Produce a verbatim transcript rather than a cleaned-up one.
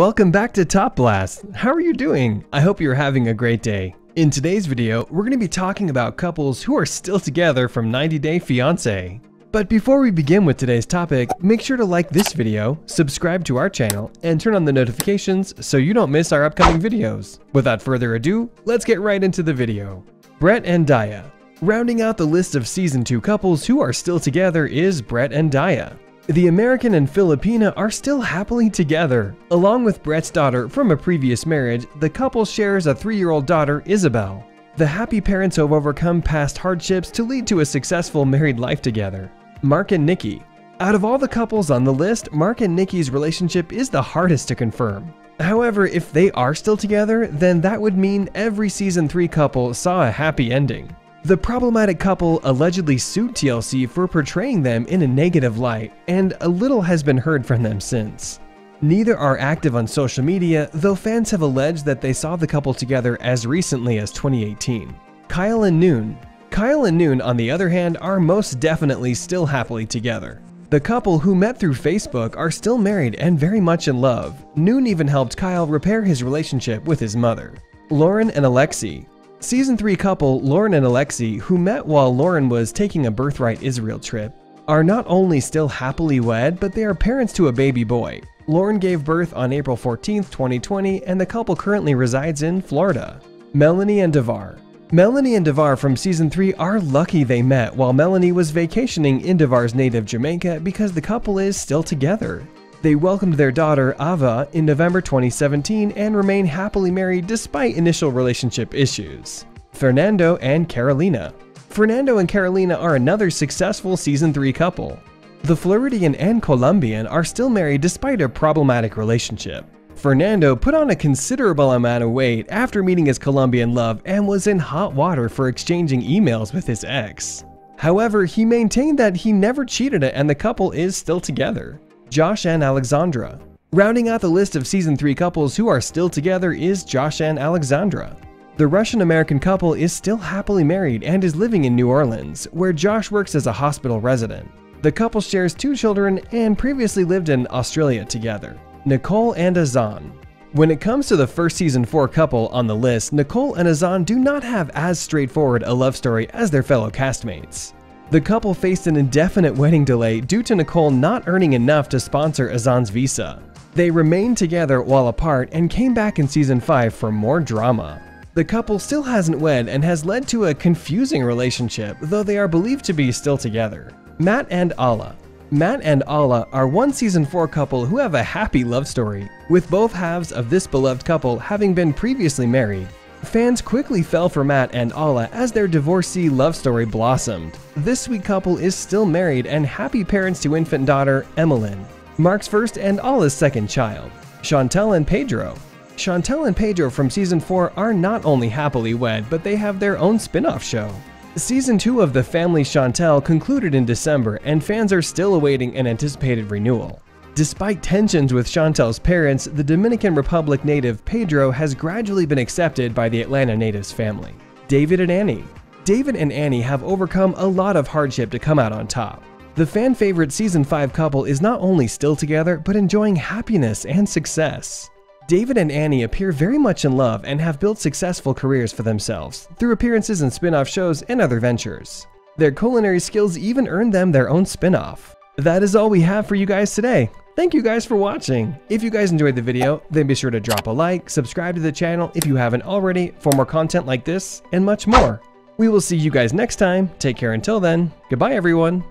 welcome back to Top Blast. How are you doing? I hope you're having a great day. In today's video, we're going to be talking about couples who are still together from ninety day fiance. But before we begin with today's topic, make sure to like this video, subscribe to our channel, and turn on the notifications so you don't miss our upcoming videos. Without further ado, let's get right into the video. Brett and Daya. Rounding out the list of season two couples who are still together is Brett and Daya. The American and Filipina are still happily together. Along with Brett's daughter from a previous marriage, the couple shares a three year old daughter, Isabel. The happy parents have overcome past hardships to lead to a successful married life together. Mark and Nikki. Out of all the couples on the list, Mark and Nikki's relationship is the hardest to confirm. However, if they are still together, then that would mean every season three couple saw a happy ending. The problematic couple allegedly sued T L C for portraying them in a negative light, and a little has been heard from them since. Neither are active on social media, though fans have alleged that they saw the couple together as recently as twenty eighteen. Kyle and Noon. Kyle and Noon, on the other hand, are most definitely still happily together. The couple, who met through Facebook, are still married and very much in love. Noon even helped Kyle repair his relationship with his mother. Lauren and Alexi. Season three couple Lauren and Alexi, who met while Lauren was taking a Birthright Israel trip, are not only still happily wed, but they are parents to a baby boy. Lauren gave birth on April fourteenth twenty twenty, and the couple currently resides in Florida. Melanie and Devar. Melanie and Devar from season three are lucky they met while Melanie was vacationing in Devar's native Jamaica, because the couple is still together. They welcomed their daughter, Ava, in November twenty seventeen and remain happily married despite initial relationship issues. Fernando and Carolina. Fernando and Carolina are another successful season three couple. The Floridian and Colombian are still married despite a problematic relationship. Fernando put on a considerable amount of weight after meeting his Colombian love and was in hot water for exchanging emails with his ex. However, he maintained that he never cheated and the couple is still together. Josh and Alexandra. Rounding out the list of season three couples who are still together is Josh and Alexandra. The Russian-American couple is still happily married and is living in New Orleans, where Josh works as a hospital resident. The couple shares two children and previously lived in Australia together. Nicole and Azan. When it comes to the first season four couple on the list, Nicole and Azan do not have as straightforward a love story as their fellow castmates. The couple faced an indefinite wedding delay due to Nicole not earning enough to sponsor Azan's visa. They remained together while apart and came back in season five for more drama. The couple still hasn't wed and has led to a confusing relationship, though they are believed to be still together. Matt and Ala. Matt and Ala are one season four couple who have a happy love story, with both halves of this beloved couple having been previously married. Fans quickly fell for Matt and Ala as their divorcee love story blossomed. This sweet couple is still married and happy parents to infant daughter, Emmeline, Mark's first and Ala's second child. Chantel and Pedro. Chantel and Pedro from season four are not only happily wed, but they have their own spin-off show. Season two of The Family Chantel concluded in December, and fans are still awaiting an anticipated renewal. Despite tensions with Chantel's parents, the Dominican Republic native Pedro has gradually been accepted by the Atlanta native's family. David and Annie. David and Annie have overcome a lot of hardship to come out on top. The fan favorite season five couple is not only still together, but enjoying happiness and success. David and Annie appear very much in love and have built successful careers for themselves through appearances in spin-off shows and other ventures. Their culinary skills even earned them their own spin-off. That is all we have for you guys today. Thank you guys for watching. If you guys enjoyed the video, then be sure to drop a like, subscribe to the channel if you haven't already for more content like this and much more. We will see you guys next time. Take care until then. Goodbye, everyone.